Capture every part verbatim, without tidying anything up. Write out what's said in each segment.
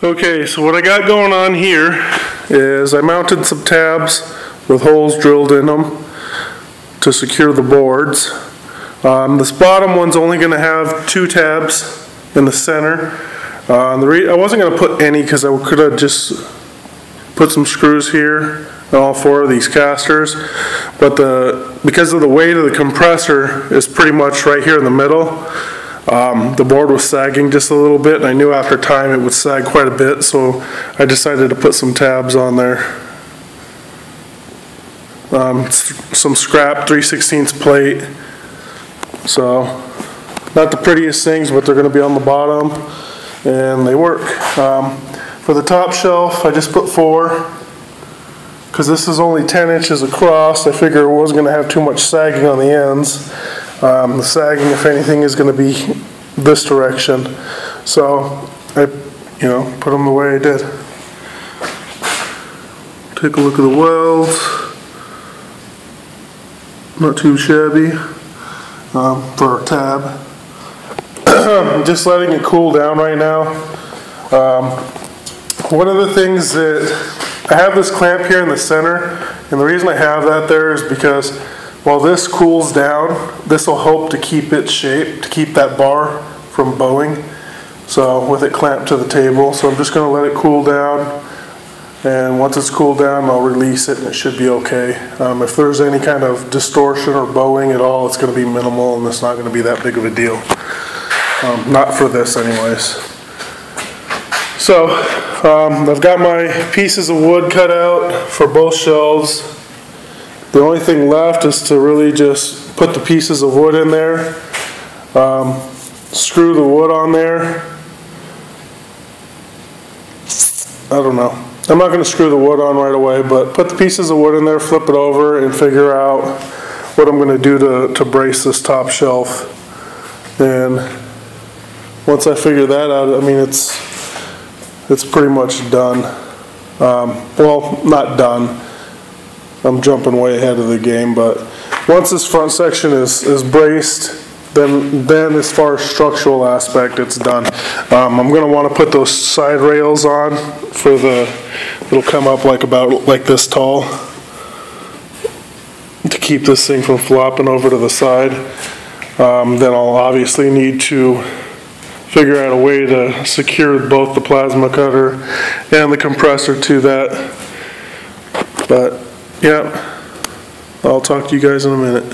Okay, so what I got going on here is I mounted some tabs with holes drilled in them to secure the boards. Um, this bottom one's only going to have two tabs in the center. Uh, the re I wasn't going to put any because I could have just put some screws here on all four of these casters, but the because of the weight of the compressor is pretty much right here in the middle. Um, the board was sagging just a little bit, and I knew after time it would sag quite a bit, so I decided to put some tabs on there. Um, some scrap three sixteenths plate. So, not the prettiest things, but they're going to be on the bottom, and they work. Um, for the top shelf, I just put four, because this is only ten inches across. I figure it wasn't going to have too much sagging on the ends. Um, the sagging, if anything, is going to be this direction. So, I, you know, put them the way I did. Take a look at the welds. Not too shabby. Um, for our tab. Just letting it cool down right now. Um, one of the things that I have this clamp here in the center, and the reason I have that there is because while this cools down, this will help to keep its shape, to keep that bar from bowing. So with it clamped to the table, so I'm just going to let it cool down, and once it's cooled down I'll release it and it should be okay. Um, if there's any kind of distortion or bowing at all, it's going to be minimal and it's not going to be that big of a deal. Um, not for this anyways. So um, I've got my pieces of wood cut out for both shelves. The only thing left is to really just put the pieces of wood in there, um, screw the wood on there. I don't know. I'm not going to screw the wood on right away, but put the pieces of wood in there, flip it over, and figure out what I'm going to do to, to brace this top shelf. And once I figure that out, I mean, it's it's pretty much done. Um, well, not done. I'm jumping way ahead of the game, but once this front section is, is braced, Then, then as far as structural aspect, it's done. Um, I'm going to want to put those side rails on for the, it'll come up like about like this tall to keep this thing from flopping over to the side. Um, then I'll obviously need to figure out a way to secure both the plasma cutter and the compressor to that. But yeah, I'll talk to you guys in a minute.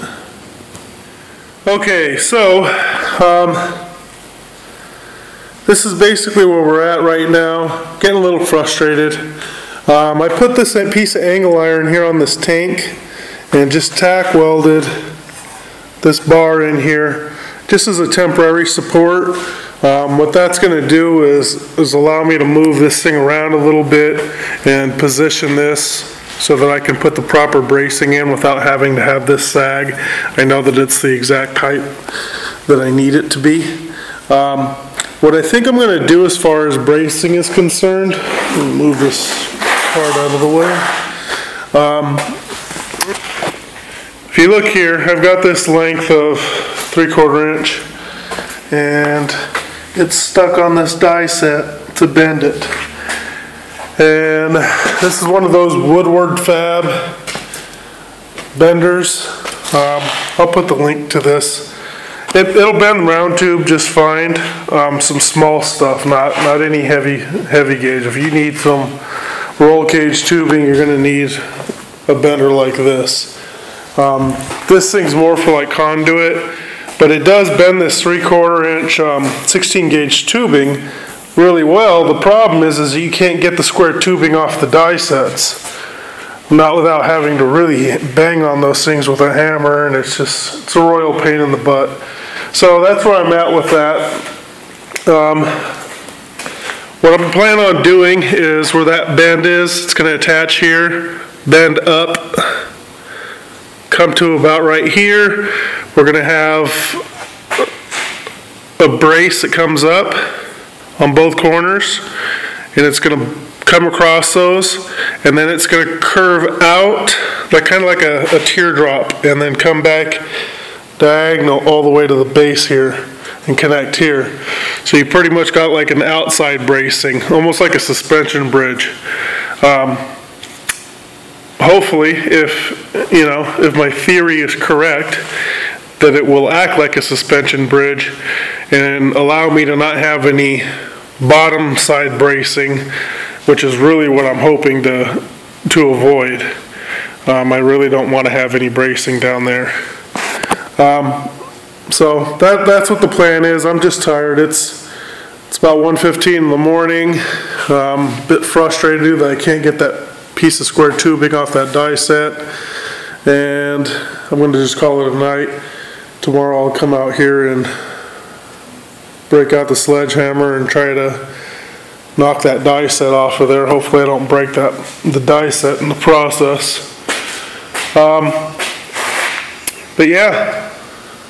Okay, so um, this is basically where we're at right now. Getting a little frustrated. Um, I put this piece of angle iron here on this tank and just tack welded this bar in here just as a temporary support. Um, what that's going to do is, is allow me to move this thing around a little bit and position this so that I can put the proper bracing in without having to have this sag. I know that it's the exact height that I need it to be. Um, what I think I'm going to do as far as bracing is concerned, let me move this part out of the way. Um, if you look here, I've got this length of three quarter inch and it's stuck on this die set to bend it. And this is one of those Woodward Fab benders. Um, I'll put the link to this. It, it'll bend round tube just fine. Um, some small stuff, not not any heavy heavy gauge. If you need some roll cage tubing, you're going to need a bender like this. Um, this thing's more for like conduit, but it does bend this three quarter inch um, sixteen gauge tubing really well. The problem is, is you can't get the square tubing off the die sets, not without having to really bang on those things with a hammer, and it's just it's a royal pain in the butt. So that's where I'm at with that. Um, what I'm planning on doing is where that bend is, it's going to attach here, bend up, come to about right here. We're going to have a brace that comes up on both corners, and it's going to come across those, and then it's going to curve out like kind of like a, a teardrop, and then come back diagonal all the way to the base here. and connect here. So you pretty much got like an outside bracing, almost like a suspension bridge. Um, hopefully, if you know, if my theory is correct, that it will act like a suspension bridge and allow me to not have any bottom side bracing, which is really what I'm hoping to to avoid. Um, I really don't want to have any bracing down there. Um, so that that's what the plan is. I'm just tired. It's it's about one fifteen in the morning. Um, a bit frustrated that I can't get that piece of square tubing off that die set, and I'm going to just call it a night. Tomorrow I'll come out here and break out the sledgehammer and try to knock that die set off of there. Hopefully I don't break that the die set in the process. Um, but yeah,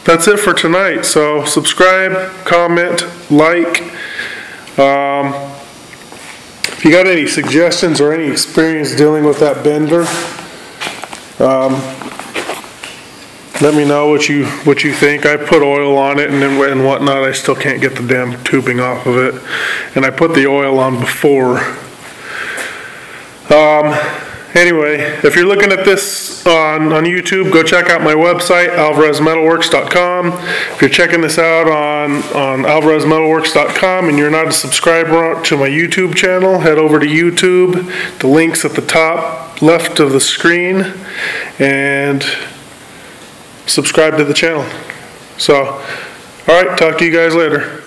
that's it for tonight. So subscribe, comment, like. Um, if you got any suggestions or any experience dealing with that bender, um, let me know what you what you think. I put oil on it and and whatnot. I still can't get the damn tubing off of it, and I put the oil on before. Um, anyway, if you're looking at this on on YouTube, go check out my website, alvarez metal works dot com. If you're checking this out on on alvarez metal works dot com and you're not a subscriber to my YouTube channel, head over to YouTube. The link's at the top left of the screen, and subscribe to the channel. So, all right, talk to you guys later.